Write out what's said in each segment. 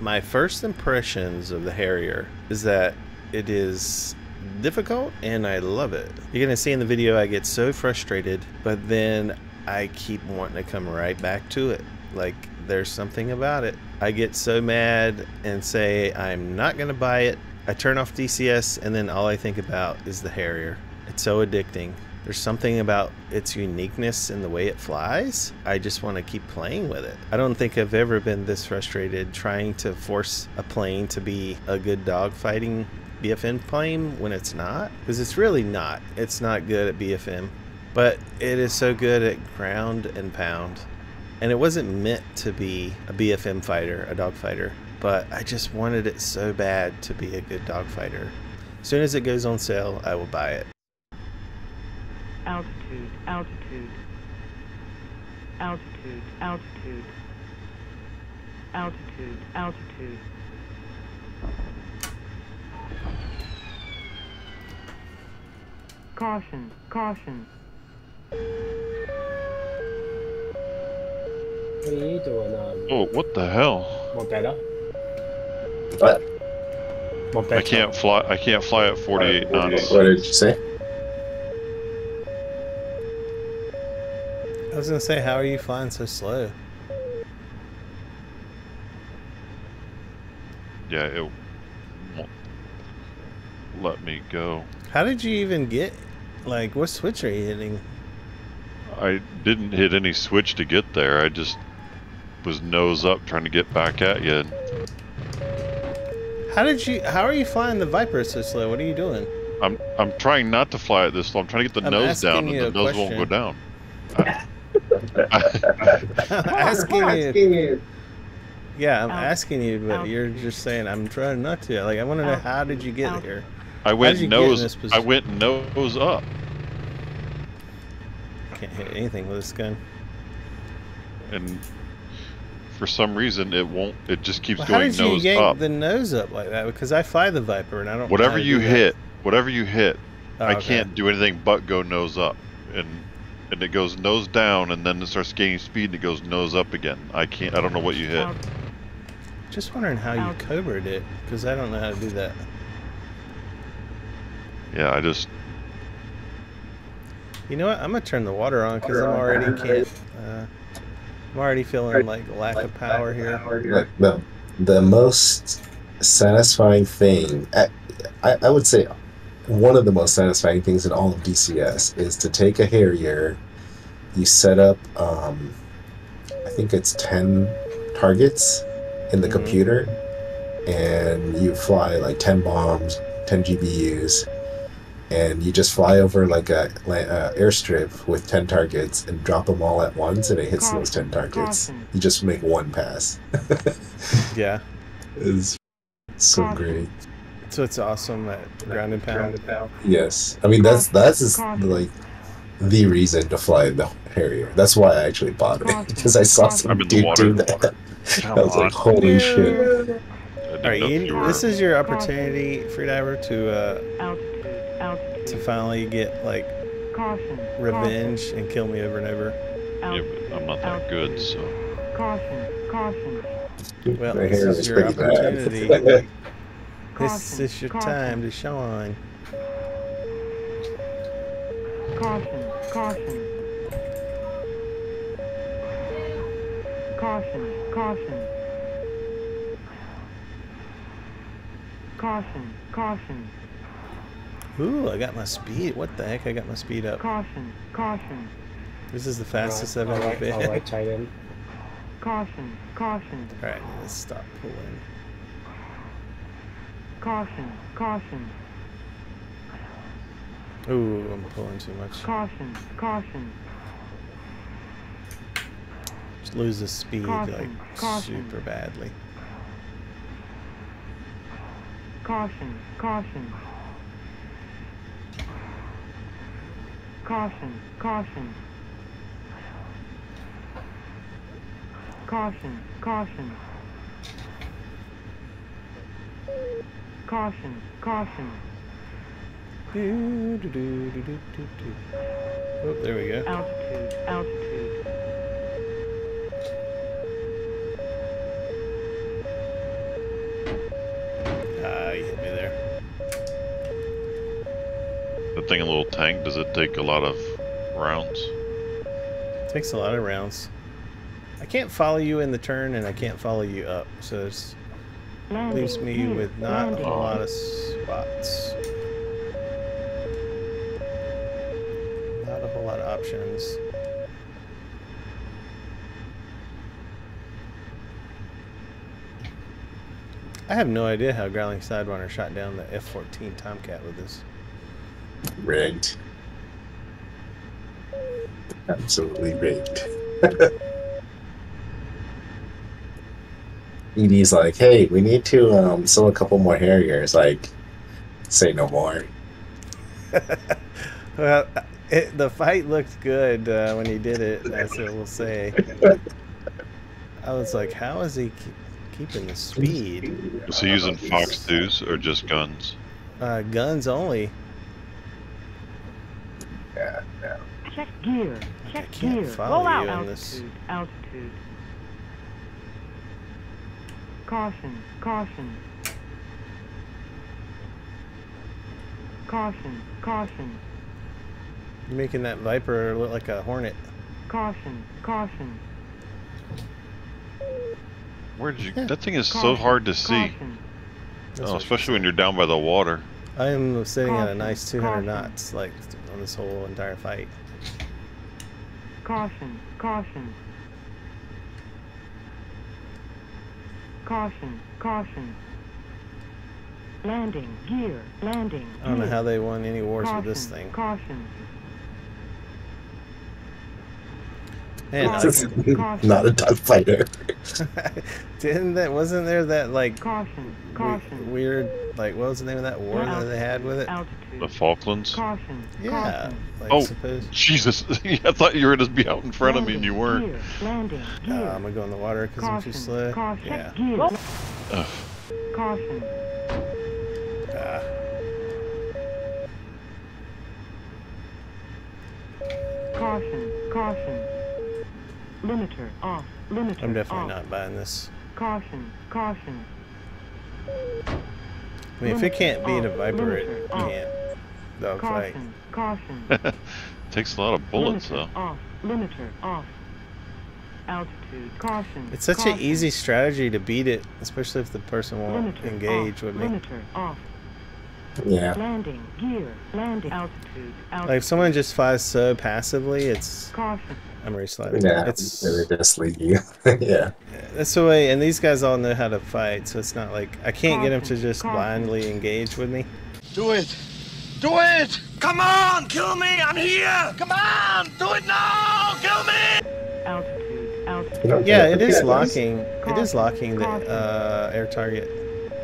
My first impressions of the Harrier is that it is difficult and I love it. You're gonna see in the video I get so frustrated, but then I keep wanting to come right back to it. Like, there's something about it. I get so mad and say I'm not gonna buy it. I turn off DCS and then all I think about is the Harrier. It's so addicting. There's something about its uniqueness in the way it flies. I just want to keep playing with it. I don't think I've ever been this frustrated trying to force a plane to be a good dogfighting BFM plane when it's not, because it's really not. It's not good at BFM, but it is so good at ground and pound. And it wasn't meant to be a BFM fighter, a dogfighter, but I just wanted it so bad to be a good dogfighter. As soon as it goes on sale, I will buy it. Altitude, altitude, altitude, altitude, altitude, altitude. Caution, caution. What are you doing? Oh, what the hell? Montana? What? Montana. I can't fly at 48 knots. What did you say? I was gonna say, how are you flying so slow? Yeah, it won't let me go. How did you even get, like, what switch are you hitting? I didn't hit any switch to get there. I just was nose up trying to get back at you. How are you flying the Viper so slow? What are you doing? I'm trying not to fly it this slow. I'm trying to get the nose down, and the nose won't go down. I'm asking you. Yeah, I'm asking you, but you're just saying I'm trying not to. Like, I want to know, how did you get here? I went nose up. Can't hit anything with this gun. And for some reason, it won't. It just keeps going nose up. How did you yank the nose up like that? Because I fly the Viper, and I don't. Whatever you hit, I can't do anything but go nose up, and it goes nose down, and then it starts gaining speed, and it goes nose up again. I don't know what you hit. Just wondering how you covered it, because I don't know how to do that. Yeah, I just... You know what? I'm going to turn the water on, because I'm already feeling, like, lack of power here. Look, the most satisfying thing... I would say... One of the most satisfying things in all of DCS is to take a Harrier, you set up, I think it's 10 targets in the computer, and you fly like 10 bombs, 10 GBUs, and you just fly over like a airstrip with 10 targets and drop them all at once, and it hits those 10 targets. You just make one pass. Yeah. It's so great. So it's awesome at ground and pound. Yes, I mean that's just, like, the reason to fly the Harrier. That's why I actually bought it, because I saw some dude do that. I was like, holy shit! All right, this is your opportunity, Freediver, to finally get, like, revenge and kill me over and over. Yeah, but I'm not that good, so. Caution, caution. Well, this is your opportunity. This is your time to shine. Caution, caution. Caution, caution. Caution, caution. Ooh, I got my speed. What the heck? I got my speed up. Caution, caution. This is the fastest I've ever been. All right, tight end. Caution, caution. All right, let's stop pulling. Caution, caution. Ooh, I'm pulling too much. Caution, caution. Just lose the speed, caution, like, caution. Super badly. Caution, caution. Caution, caution. Caution, caution. Caution, caution. Do, do, do, do, do, do. Oh, there we go. Altitude, altitude. you hit me there. That thing, a little tank, does it take a lot of rounds? It takes a lot of rounds. I can't follow you in the turn, and I can't follow you up, so it leaves me with not a whole lot of spots. Not a whole lot of options. I have no idea how Growling Sidewinder shot down the F-14 Tomcat with this. Rigged. Absolutely rigged. ED's like, hey, we need to sell a couple more Harriers. Like, say no more. Well, the fight looked good when he did it. That's what we'll say. I was like, how is he keeping the speed? Was he using Fox Deuce or just guns? Guns only. Yeah, no. Check gear. Check gear. Roll out. Altitude. Altitude. Caution, caution. Caution, caution. You're making that Viper look like a Hornet. Caution, caution. Where did you... That thing is caution, so hard to see. Oh, especially when you're down by the water. I am sitting at a nice 200 knots, like, on this whole entire fight. Caution, caution. Caution, caution. Landing gear, landing gear. I don't know how they won any wars with this thing. Caution. And not a dogfighter. Wasn't there that, like, caution, caution. Weird, like, what was the name of that war that they had with it? The Falklands? Caution, yeah. Like, oh, Jesus. I thought you were going to be out in front of me and you weren't. Gear, landing, gear. I'm going to go in the water because I'm too slow. Caution, yeah. Caution. Caution, caution. Limiter off. Limiter I'm definitely off. Not buying this. Caution, caution. I mean, if it can't beat a Viper, it can't. Dog fight. Caution, caution. Takes a lot of bullets, though. Off. Limiter off. Altitude. Caution. It's such an easy strategy to beat it, especially if the person won't engage with me. Limiter off. Yeah. Landing gear. Landing altitude. Like if someone just flies so passively, it's. Caution. I'm resliding. Yeah, it's just leave you. Yeah. That's the way, and these guys all know how to fight, so it's not like I can't get them to just blindly engage with me. Do it! Do it! Come on, kill me! I'm here! Come on! Do it now! Kill me! Altitude, altitude. Yeah, it is locking. It is locking the air target.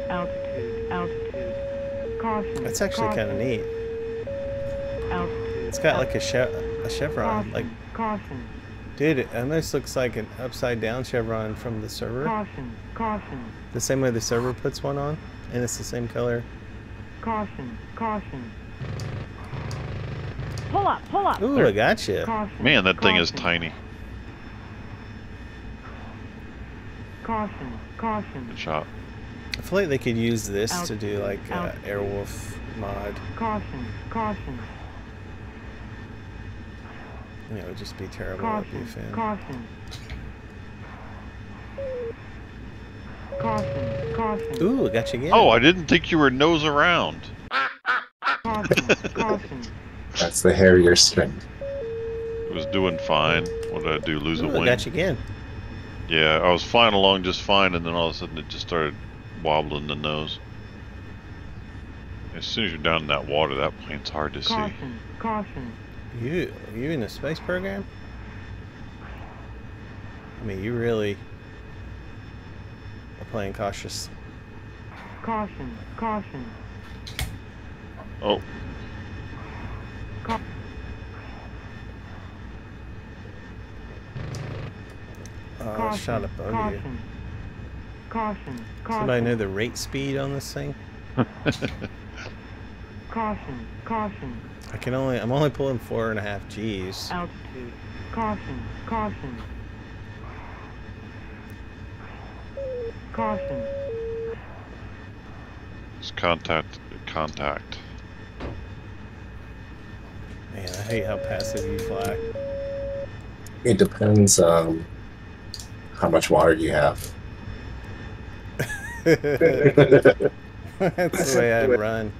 Altitude, altitude. Caution. That's actually kind of neat. Altitude. It's got like a chevron, like. Caution. Dude, it almost looks like an upside-down chevron from the server. Caution, caution. The same way the server puts one on, and it's the same color. Caution, caution. Pull up, pull up. Ooh, I gotcha. Caution, man, that thing is tiny. Caution, caution. Good shot. I feel like they could use this to do like Airwolf mod. Caution, caution. It would just be terrible. Caution, caution. Caution, caution. Ooh, got you again. Oh, I didn't think you were nose around. Caution, caution. That's the Harrier strength. I was doing fine. What did I do? Lose a wing? Got you again. Yeah, I was flying along just fine, and then all of a sudden it just started wobbling the nose. As soon as you're down in that water, that plane's hard to see. Caution, caution. You in the space program? I mean, you really are playing cautious. Caution, caution. Oh. Caution, shot up over you. Caution, caution. Somebody know the rate speed on this thing? Caution, caution. I'm only pulling 4.5 Gs. Altitude. Caution. Caution. Caution. It's contact. Man, I hate how passive you fly. It depends how much water you have. That's the way I run.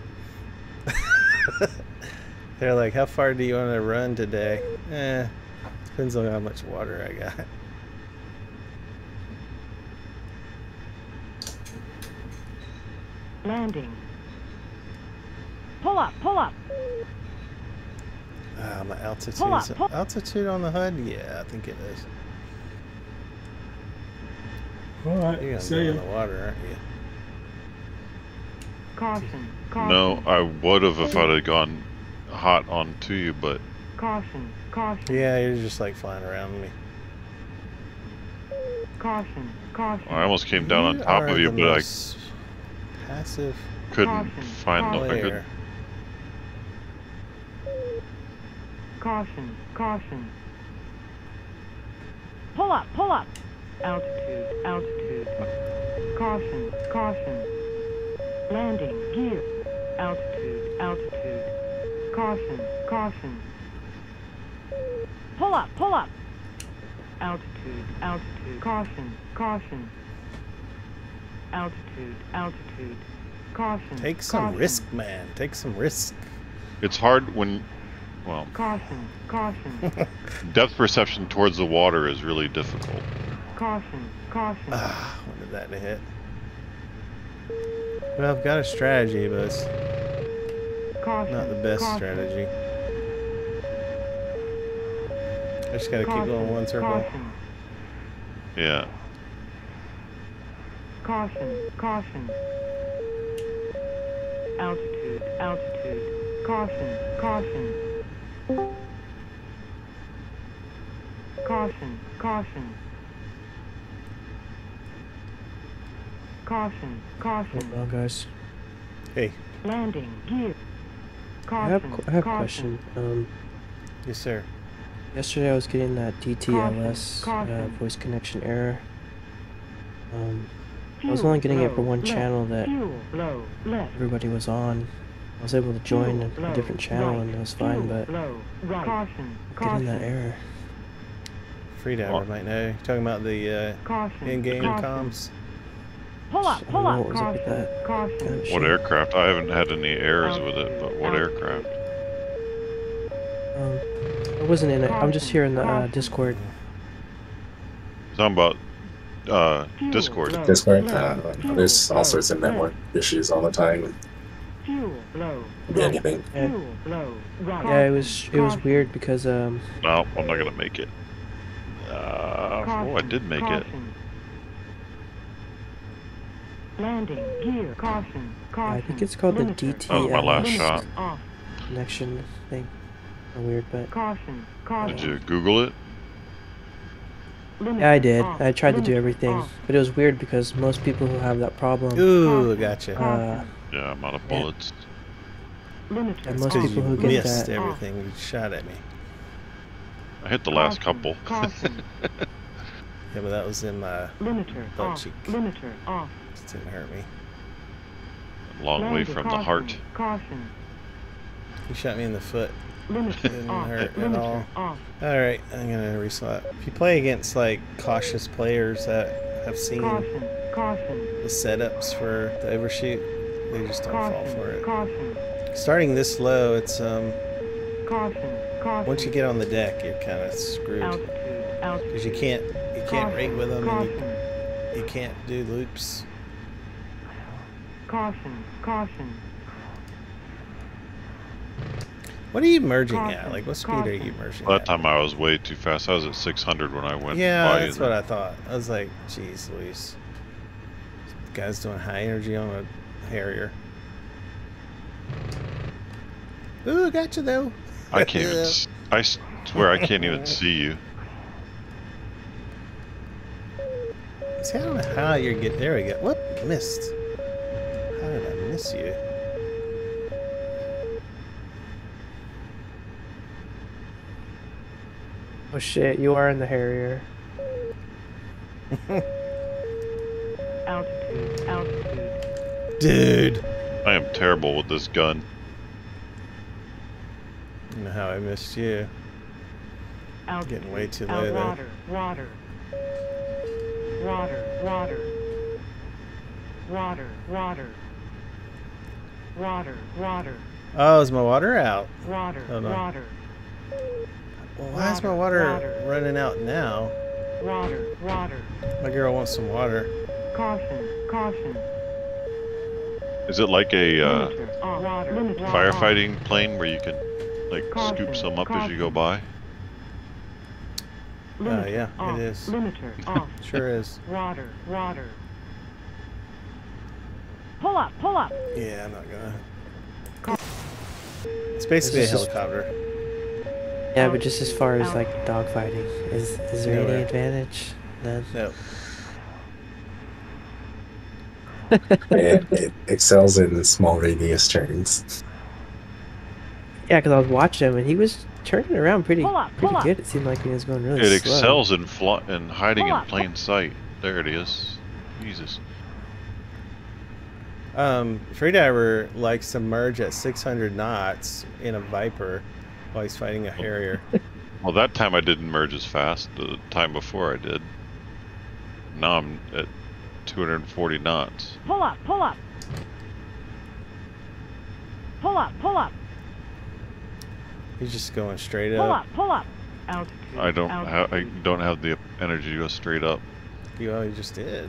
They're like, how far do you want to run today? Eh, depends on how much water I got. Landing. Pull up, pull up. Ah, my altitude. Pull up, pull. Altitude on the HUD? Yeah, I think it is. All right, you're gonna be in the water, aren't you? Caution, caution. No, I would have if I'd have gone hot on to you, but. Caution, caution. Yeah, you're just like flying around me. Caution, caution. I almost came down on top of you, but I. Passive. Couldn't find the player. Caution, caution. Pull up, pull up. Altitude, altitude. Caution, caution. Landing gear. Altitude, altitude. Caution, caution. Pull up, pull up. Altitude, altitude. Caution, caution. Altitude, altitude. Caution. Take some risk, man. Take some risk. It's hard when. Well, caution, caution. Depth perception towards the water is really difficult. Caution, caution. Ah, when did that hit? Well, I've got a strategy, but it's caution, not the best caution. Strategy. I just gotta caution, keep going one circle. Caution. Yeah. Caution, caution. Altitude, altitude. Caution, caution. Caution, caution. Caution, caution. Well, guys. Hey. Landing gear. Caution, I have caution. A question. Yes, sir. Yesterday I was getting that DTLS voice connection error. I was only getting it for one channel that everybody was on. I was able to join a different channel and it was fine, but getting that error. Freediver might know. You're talking about the in-game comms. Pull up, pull up. What, up that what aircraft? I haven't had any errors with it, but what aircraft? I wasn't in it. I'm just here in the Discord. Talking about Discord. Discord. There's all sorts of network issues all the time. Anything. Yeah, it was weird because no, I'm not gonna make it. Oh, I did make it. Landing gear. Caution. Caution. I think it's called the DTLS. That was my last shot. Connection thing. Weird, but. Caution. Caution. Did you Google it? Yeah, I did. I tried to do everything, but it was weird because most people who have that problem. Ooh, gotcha. Yeah, I'm out of bullets. And most people who get that everything you shot at me. I hit the last couple. Yeah, but that was in my butt cheek. Limiter off. It didn't hurt me. A long way from the heart. Caution. You shot me in the foot. It didn't hurt at all. Alright, I'm gonna reslot. If you play against like cautious players that have seen the setups for the overshoot, they just don't fall for it. Starting this low, it's once you get on the deck, you're kind of screwed because you can't rate with them, and you can't do loops. Caution, caution. What are you merging at? Like, what speed are you merging at? That time I was way too fast. I was at 600 when I went. Yeah, that's what I thought. I was like, "Geez, Luis, this guy's doing high energy on a Harrier." Ooh, gotcha though. I can't. Even, I swear, I can't even see you. See, I don't know how you're getting. There we go. What? Missed. How did I miss you? Oh shit, you are in the Harrier. Altitude, altitude. Dude. I am terrible with this gun. I don't know how I missed you. Out, getting way too late. Water, water, water, water, water, water, water, water. Oh, is my water out? Water, oh, no. Water. Well, why water, is my water, water running out now? Water, water. My girl wants some water. Caution, caution. Is it like a firefighting plane where you can like caution, scoop some up caution as you go by? Yeah, off. It is. Limiter off. Sure is. Water, water. Pull up, pull up. Yeah, I'm not gonna. It's basically a helicopter. Yeah, but just as far as like dogfighting, is there any advantage? None. No. It excels in small radius turns. Yeah, because I was watching him and he was turning around pretty good. It seemed like he was going really slow. It excels in hiding in plain sight. There it is. Jesus. Freediver likes to merge at 600 knots in a Viper while he's fighting a Harrier. Well, that time I didn't merge as fast. The time before I did. Now I'm at 240 knots. Pull up, pull up. Pull up, pull up. He's just going straight up. Pull up, pull up. I don't have the energy to go straight up. You just did.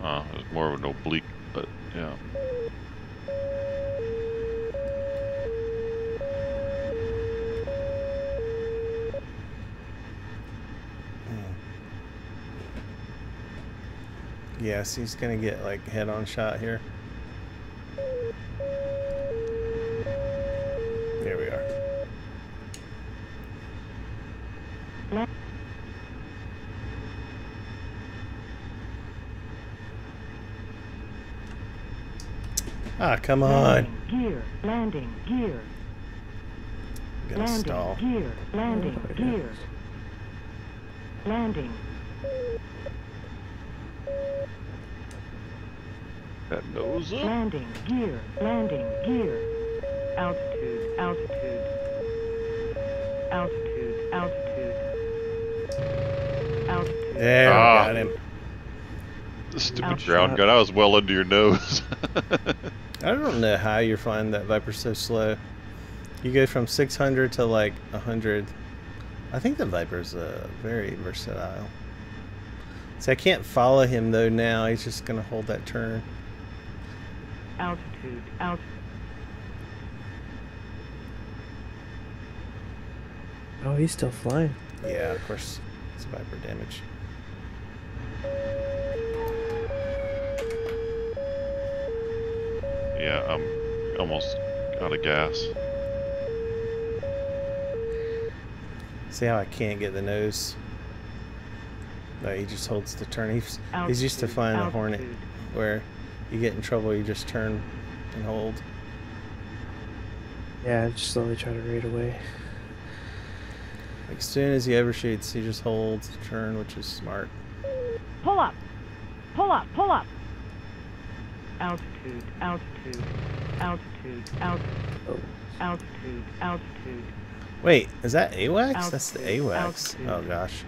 It was more of an oblique, but yeah. Yes, he's gonna get like head-on shot here. There we are. Ah, come on. Landing gear. I'm gonna stall. Landing gear. Landing. That nose up. Landing gear. Landing gear. Altitude. Altitude. Altitude. Altitude. Altitude. There, got him. The stupid ground gun. I was well under your nose. I don't know how you're flying that Viper so slow. You go from 600 to like 100. I think the Viper's very versatile. So I can't follow him though now. He's just gonna hold that turn. Altitude, altitude. Oh, he's still flying. Yeah, of course. It's Viper damage. Yeah, I'm almost out of gas. See how I can't get the nose? No, he just holds the turn. He's used to flying the Hornet, where you get in trouble, you just turn and hold. Yeah, just slowly try to read away. Like, as soon as he overshoots, he just holds the turn, which is smart. Pull up! Pull up! Pull up! Altitude, altitude, altitude, altitude, altitude, altitude. Wait, is that AWACS? Altitude, that's the AWACS. Altitude. Oh gosh.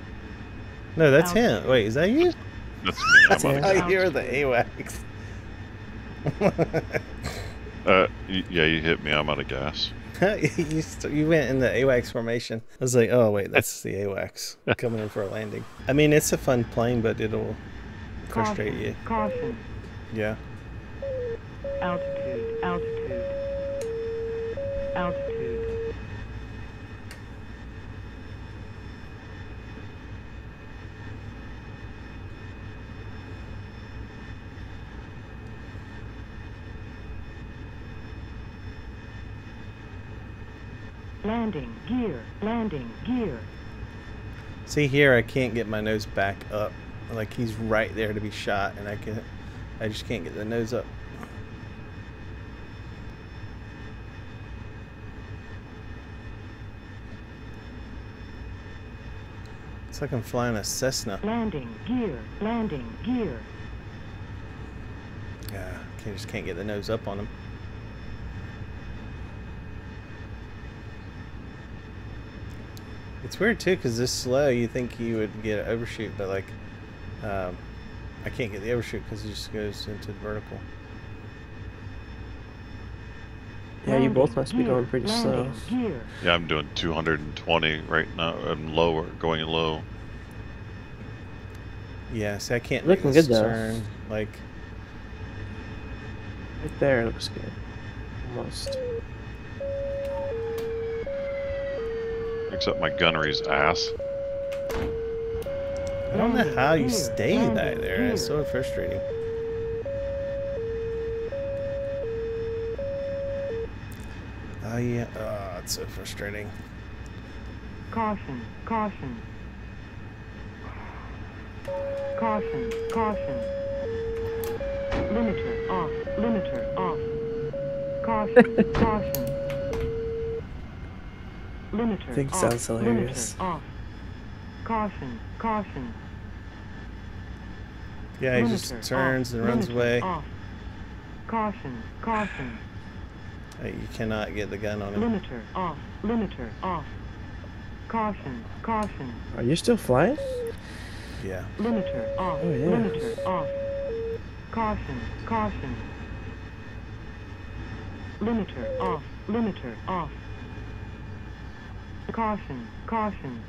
No, that's altitude. Him. Wait, is that you? That's me. That's I hear the AWACS. Yeah, you hit me. I'm out of gas. You went in the AWACS formation. I was like, oh wait, that's the AWACS coming in for a landing. I mean, it's a fun plane, but it'll frustrate you. Caution. Yeah. Altitude, altitude, altitude. Landing gear, landing gear. See here, I can't get my nose back up. Like he's right there to be shot, and I just can't get the nose up. It's like I'm flying a Cessna. Landing gear, landing gear. I just can't get the nose up on them. It's weird too, because this slow, you think you would get an overshoot, but like, I can't get the overshoot because it just goes into the vertical. Yeah, you both must be going pretty slow. Yeah, I'm doing 220 right now. I'm lower, going low. Yeah, see, I can't make this turn. Like, right there, it looks good. Almost. Except my gunnery's ass. I don't know how you stay that there. It's so frustrating. Oh yeah, oh, it's so frustrating. Caution, caution. Caution, caution. Limiter off, limiter off. Caution, caution. Limiter. I think it sounds hilarious. Off. Caution, caution. Yeah, he just turns and runs away. Off. Caution, caution. You cannot get the gun on him. Limiter off. Limiter off. Caution, caution. Are you still flying? Yeah. Limiter off. Oh, yeah. Limiter off. Caution, caution. Limiter off. Limiter off. Caution, caution.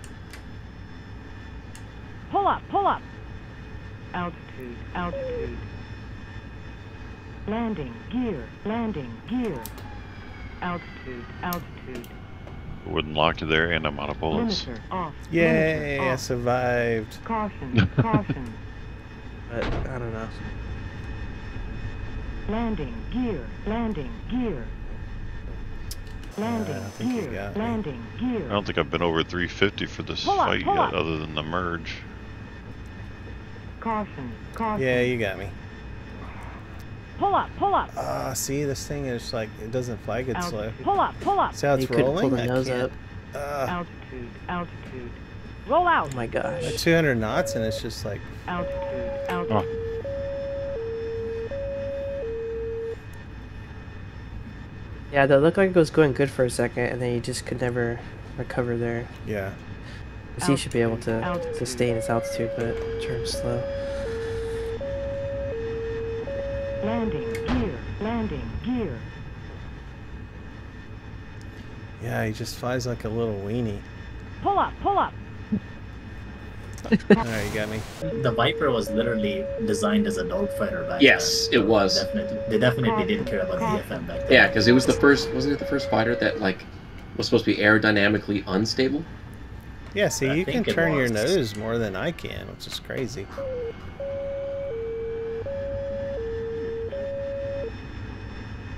Pull up, pull up. Altitude, altitude. Landing gear, landing gear. Altitude, altitude. Wooden lock to there, and I'm out of bullets. Limiter off. Yay, limiter off. I survived. Caution, caution. But I don't know. Landing gear, landing gear. Landing gear, landing gear. I don't think I've been over 350 for this fight yet, other than the merge. Caution, caution. Yeah, you got me. Pull up, pull up. Ah, see, this thing is like, it doesn't fly good slow. Pull up, pull up. See how it's rolling? Pull the nose up. Altitude, altitude. Roll out. Oh my gosh. Like 200 knots, and it's just like. Altitude, altitude. Oh. Yeah, that looked like it was going good for a second, and then you just could never recover there. Yeah. Because he should be able to sustain his altitude, but turn slow. Landing gear, landing gear. Yeah, he just flies like a little weenie. Pull up, pull up. Alright, you got me. The Viper was literally designed as a dogfighter back then. Yes, it was. They definitely didn't care about BFM back then. Yeah, because it was the first, wasn't it the first fighter that, like, was supposed to be aerodynamically unstable? Yeah, see, you can turn your nose more than I can, which is crazy.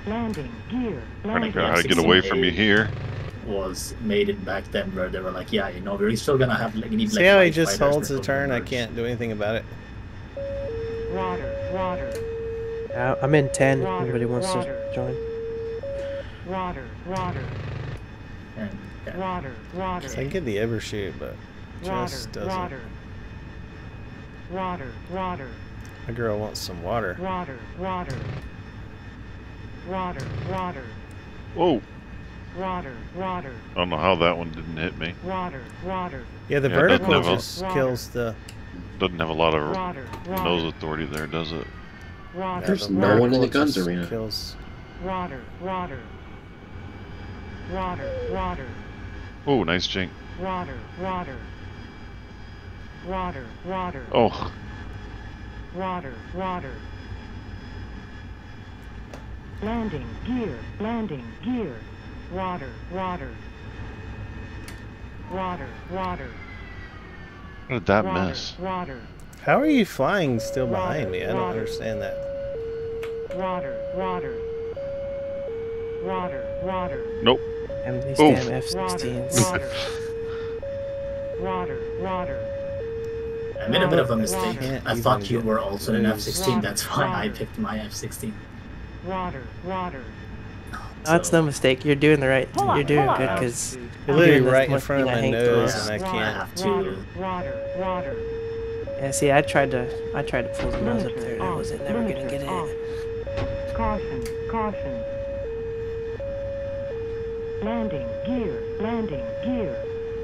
Landing gear. Landing. How to get away from you here. Was made it back then where they were like, yeah, you know, we're still gonna have like, need, like. See how he just holds the turn? I can't do anything about it. Water, water. I'm in 10. Water, everybody wants to join. Water, water. And, water, water. I can get the overshoot, but just doesn't. Water, water, water. My girl wants some water. Water, water. Water, water. Whoa. Water, water. I don't know how that one didn't hit me. Water, water. Yeah, the vertical just kills the. Doesn't have a lot of nose authority there, does it? Water, there's no one in the guns arena. Kills. Water, water. Water, water. Oh, nice jink. Water, water. Water, water. Oh. Water, water. Landing gear, landing gear. Water, water. Water, water. What did that miss? Water. How are you flying still behind me? I don't understand that. Water, water. Water, water. Nope. And these damn F-16s. Water, water. Water, water. I made a bit of a mistake. I thought you were also an F-16. That's why I picked my F-16. Water, water. So. No, it's no mistake. You're doing the right. You're doing good because you're literally right in front of my nose, and I can't. Yeah, see, I tried to pull the nose up there, and it wasn't never gonna get it. Caution, caution. Landing gear,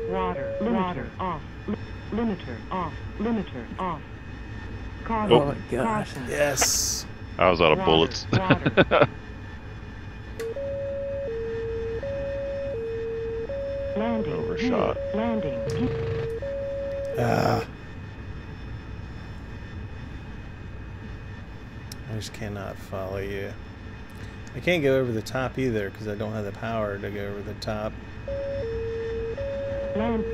water, limiter off, limiter off. Caution, oh my God! Caution. Yes. I was out of bullets. Landing, overshot. Gear, landing. Ah. I just cannot follow you. I can't go over the top either because I don't have the power to go over the top. Landing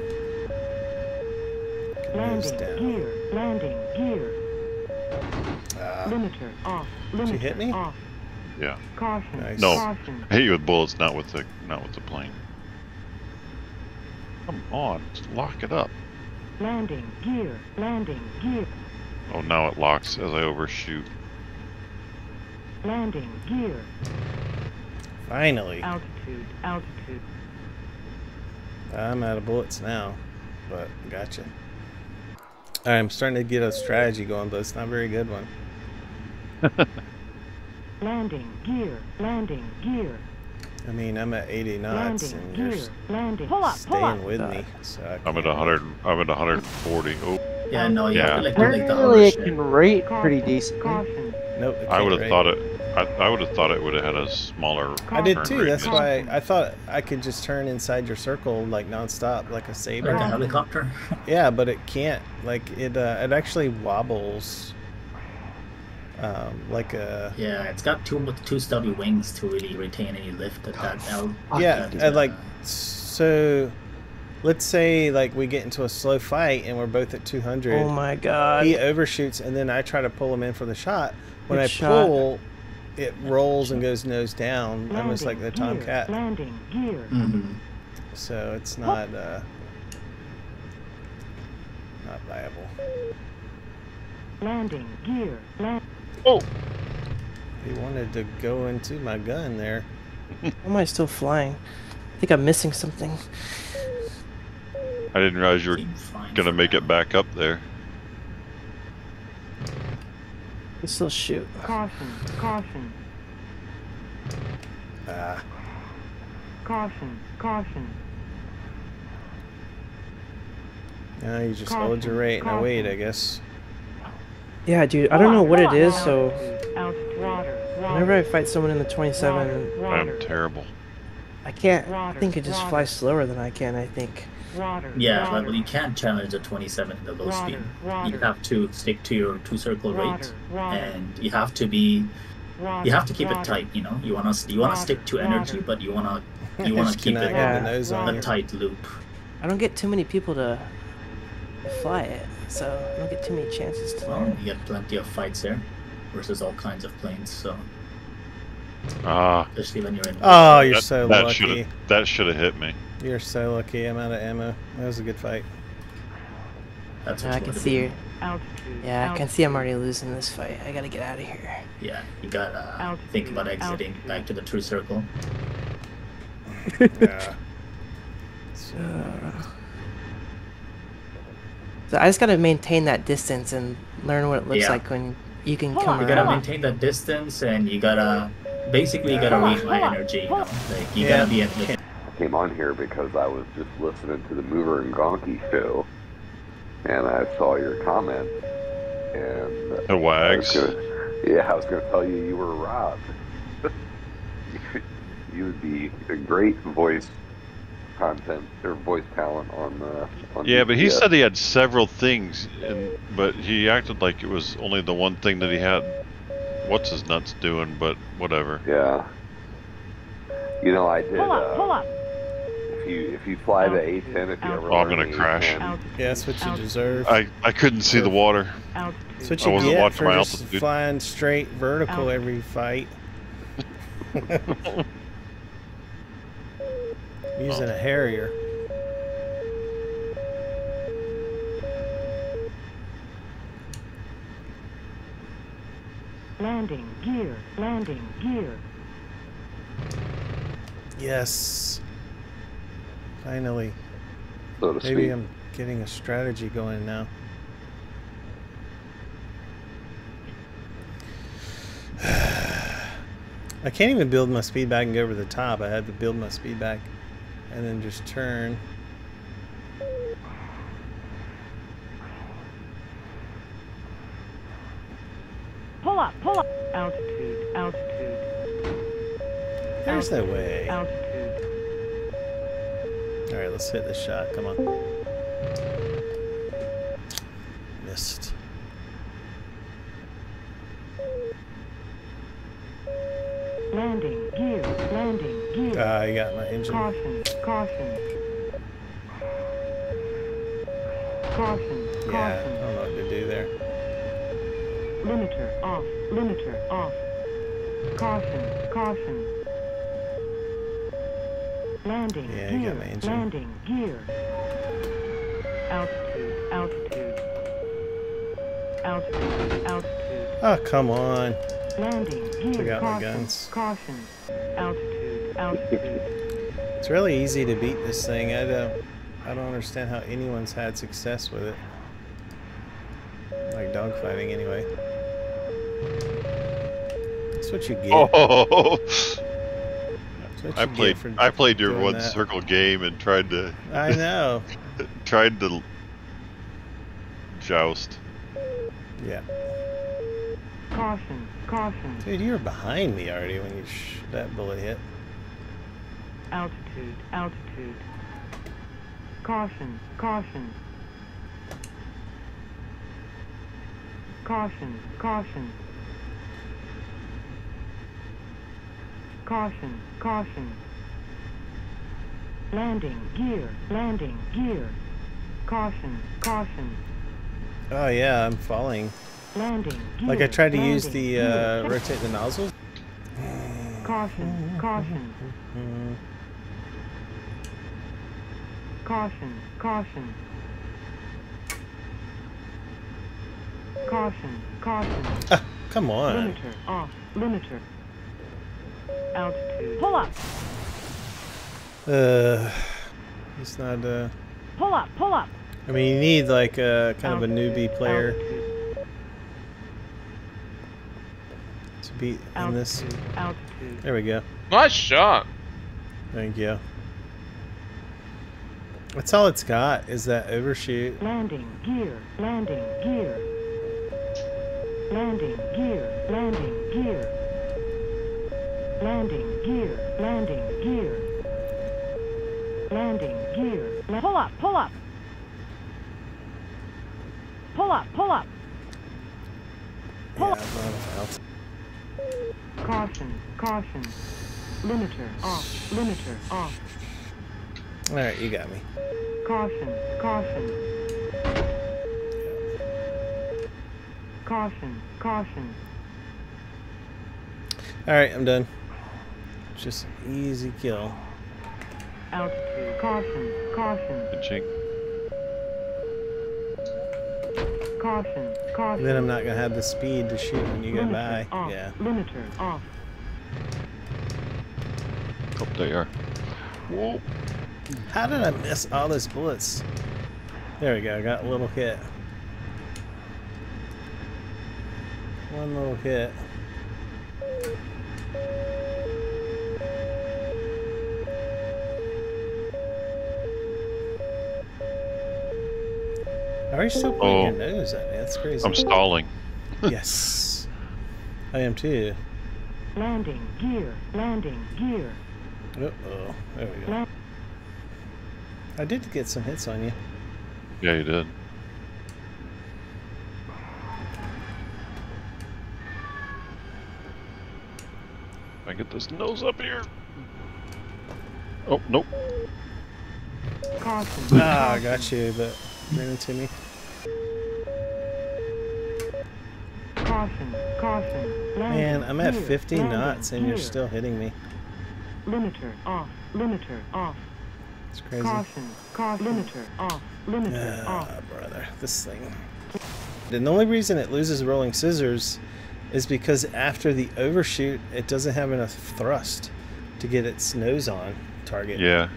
gear. Limiter off. Did you hit me? Off. Yeah. Caution. Nice. No. Caution. I hit you with bullets, not with the plane. Come on, just lock it up. Landing gear. Oh, now it locks as I overshoot. Landing gear. Finally. Altitude. I'm out of bullets now, but gotcha. All right, I'm starting to get a strategy going, but it's not a very good one. Landing gear. I mean, I'm at 80 knots, and you're staying with me. So I'm at 100. I'm at 140. Oh. Yeah, no, you have to like really it can rate pretty decently. Nope. I would have thought it. I would have thought it would have had a smaller. I did too. That's why I thought I could just turn inside your circle like nonstop, like a saber. Like a helicopter. Yeah, but it can't. Like it actually wobbles. Like a. Yeah, it's got too stubby wings to really retain any lift at that L. Yeah, and like so. Let's say like we get into a slow fight and we're both at 200. Oh my God! He overshoots and then I try to pull him in for the shot. When I pull. It rolls and goes nose down, almost like the Tomcat. Landing gear. Mm-hmm. So it's not viable. Landing gear. Oh! He wanted to go into my gun there. Why am I still flying? I think I'm missing something. I didn't realize you were gonna make it back up there. Still shoot. Caution. Caution. Now you just hold your rate and wait, I guess. Yeah, dude, I don't know what it is, so whenever I fight someone in the 27, I'm terrible. I can't. I think it just flies slower than I can. I think. Yeah, but you can't challenge the 27 at the low speed. You have to stick to your two-circle rate, and you have to be, you have to keep it tight. You know, you wanna stick to energy, but you wanna keep it a tight loop. I don't get too many people to fly it, so I don't get too many chances to. Well, you get plenty of fights there, versus all kinds of planes. So. Especially when you're in. Oh, you're so lucky. That should have hit me. You're so lucky. I'm out of ammo. That was a good fight. That's I can see you. Yeah, I can see I'm already losing this fight. I gotta get out of here. Yeah, you gotta think about exiting back to the true circle. Yeah. So I just gotta maintain that distance and learn what it looks like when you can come around. You gotta maintain that distance, and you gotta basically you gotta read my energy. You know? Like you gotta be at the. Came on here because I was just listening to the Mover and Gonky show, and I saw your comment. And Wags. I was going to tell you you were robbed. You would be a great voice content or voice talent on the. Yeah, DCS. But he said he had several things, but he acted like it was only the one thing that he had. What's his nuts doing? But whatever. Yeah. You know I did. Pull up. If you fly the A10, if you ever. Oh, I'm gonna crash. Yeah, that's what you deserve. I couldn't see the water. That's what you get for just flying straight vertical every fight. I'm using a Harrier. Landing gear. Yes. Finally. So to speak. I'm getting a strategy going now. I can't even build my speed back and go over the top. I had to build my speed back and then just turn. Pull up, pull up. Altitude, altitude. There's that way. Altitude. All right, let's hit this shot. Come on. Missed. Landing gear. Landing gear. Ah, I got my engine. Caution. Caution. Caution. Yeah, I don't know what to do there. Limiter off. Limiter off. Caution. Caution. Landing gear. Got my engine. Landing gear. Altitude. Altitude. Altitude. Altitude. Oh, come on. Landing gear. Forgot my guns. Caution. Altitude. Altitude. It's really easy to beat this thing. I don't understand how anyone's had success with it. Like dogfighting, anyway. That's what you get. Oh. You I played your one that. Circle game and tried to. I know. Tried to joust. Yeah. Caution, caution. Dude, you were behind me already when you that bullet hit. Altitude, altitude. Caution, caution. Caution, caution. Caution, caution. Landing gear, landing gear. Caution, caution. Oh yeah, I'm falling. Landing gear, like I tried to use the rotate the nozzle. Caution, caution. Caution, caution. Caution, caution. Ah, come on. Limiter off. Limiter. Altitude. Pull up. It's not pull up, pull up. I mean, you need like a kind of a newbie player to beat on this. Altitude. There we go. Nice shot. Thank you. That's all it's got is that overshoot. Landing gear. Landing gear. Landing gear. Landing gear. Landing gear, landing gear, landing gear. Pull up, pull up, pull up, pull up. Pull up. Caution, caution. Limiter off, limiter off. All right, you got me. Caution, caution. Caution, caution. All right, I'm done. Just an easy kill. Altitude. Caution. Caution. Ka-ching. Caution. Caution. Then I'm not going to have the speed to shoot when you go by. Off. Yeah. Limiter off. Up there. Whoa. How did I miss all those bullets? There we go. I got a little hit. One little hit. Are you still putting your nose at me? That's crazy. I'm stalling. Yes. I am too. Landing gear. Landing gear. Uh-oh. There we go. I did get some hits on you. Yeah, you did. I get this nose up here. Oh, nope. Caution. Ah, I got you, but ran into me. Caution, caution. Man, I'm at 50 knots and you're still hitting me. Limiter off. Limiter off. It's crazy. Caution, caution. Limiter off. Limiter off. Brother, this thing. And the only reason it loses rolling scissors is because after the overshoot, it doesn't have enough thrust to get its nose on target. Yeah.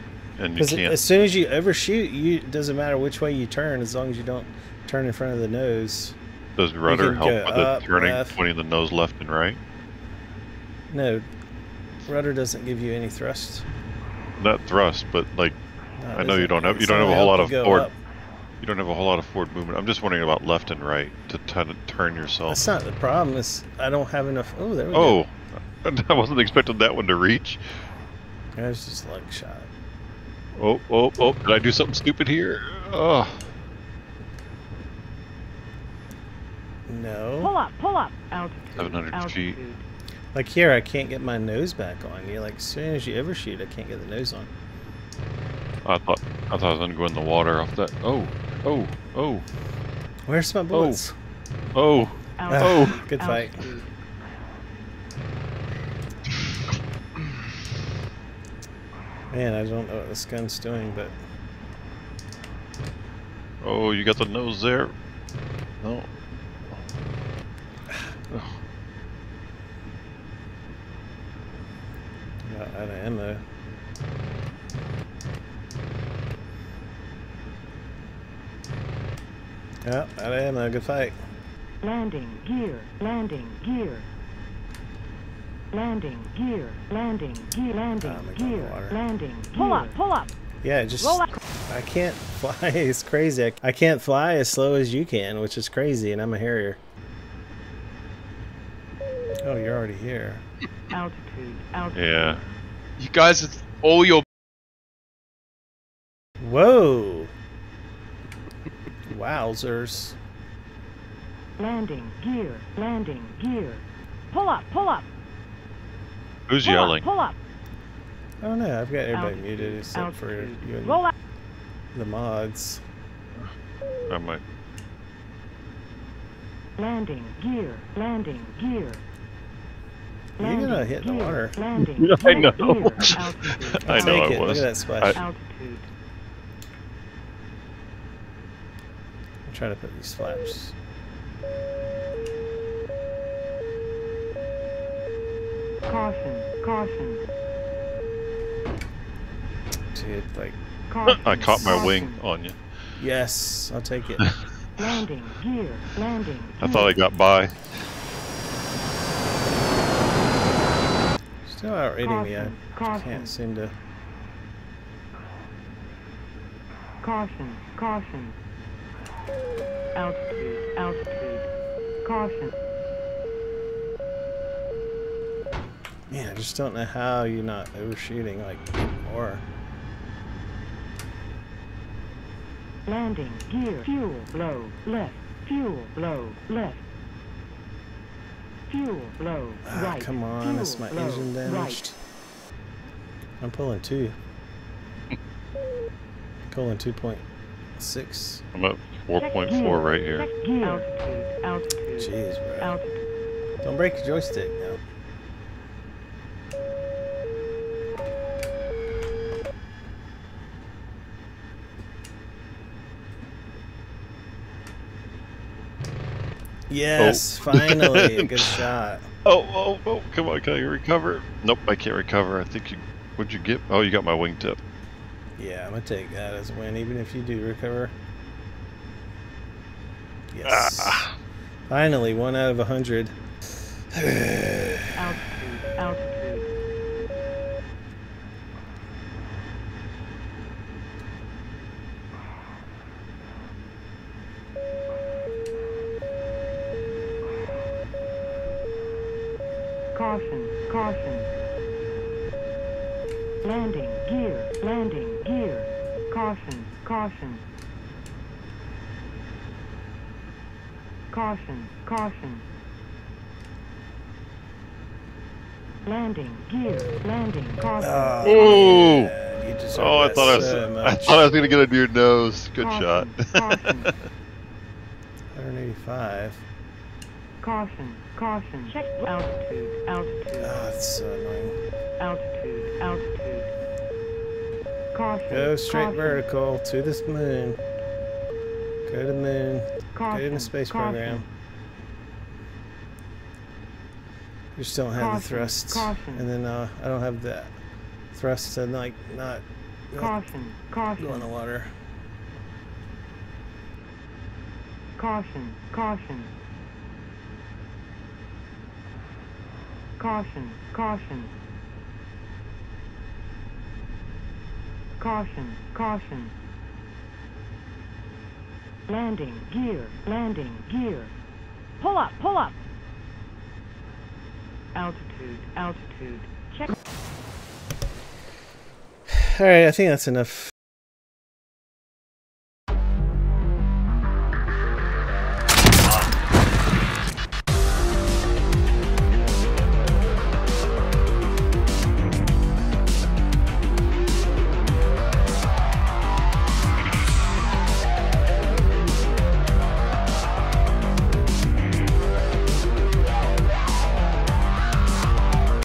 Because as soon as you overshoot, it doesn't matter which way you turn, as long as you don't turn in front of the nose. Does rudder help with the turning, pointing the nose left and right? No, Rudder doesn't give you any thrust. Not thrust, but like I know you don't have a whole lot of forward. Up. You don't have a whole lot of forward movement. I'm just wondering about left and right to turn yourself. That's not the problem. It's I don't have enough. Oh, there we go. Oh, I wasn't expecting that one to reach. That was just luck shot. Oh, oh, oh! Did I do something stupid here? Oh. No. Pull up, pull up. Altitude, 700 altitude. Feet. Like here, I can't get my nose back on. You like as soon as you overshoot, I can't get the nose on. I thought I was gonna go in the water off that. Oh, oh, oh. Where's my bullets? Oh, oh, oh. Good fight. Altitude. Man, I don't know what this gun's doing, but... Oh, you got the nose there. No. Oh. Not out of ammo. Oh, out of ammo. Good fight. Landing gear. Landing gear. Landing gear, landing gear, landing gear, landing gear. Pull up, pull up. Yeah, just roll up. I can't fly. It's crazy. I can't fly as slow as you can, which is crazy. And I'm a Harrier. Oh, you're already here. Altitude, altitude. Yeah. You guys, it's all your. Whoa. Wowzers. Landing gear, landing gear. Pull up, pull up. Who's yelling? Pull up. Oh no, I've got everybody muted except for you and roll the mods. I might. Landing gear, landing gear. You're gonna hit the water. Landing, I know. Gear, I know I was. Look at that splash. Altitude. I'm trying to put these flaps. Caution, caution. Dude, like... Caution, I caught my wing on you. Yes, I'll take it. Landing gear, landing gear. I thought I got by. Still outrating me. I can't seem to... Caution, caution. Altitude, altitude. Caution. Man, I just don't know how you're not overshooting like more. Landing gear, fuel blow left, fuel blow left, fuel blow right. Come on, is my engine damaged? Right. I'm pulling 2. Pulling 2.6. I'm at 4.4 right here. Altitude, altitude. Jeez, bro. Altitude. Don't break your joystick now. Yes, finally, a good shot. Oh, oh, oh, come on, can I recover? Nope, I can't recover. I think you, what'd you get? Oh, you got my wingtip. Yeah, I'm going to take that as a win, even if you do recover. Yes. Ah. Finally, 1 out of 100. Altitude, altitude. Caution, caution. Landing gear, caution, caution. Caution, caution. Landing gear, landing, caution. Oh, oh, you just oh I thought I was gonna get under your nose. Good caution, shot. Caution. 185. Caution, caution. Check altitude, altitude. Ah, that's so annoying. Altitude, altitude. Caution. Go straight caution. Vertical to this moon. Go to moon. Caution, go in the space caution. Program. You just don't have caution, the thrusts, caution. And then I don't have the thrusts and like not. Caution, caution. Go in the water. Caution, caution. Caution, caution. Caution, caution. Landing gear, landing gear. Pull up, pull up. Altitude, altitude. Check. All right, I think that's enough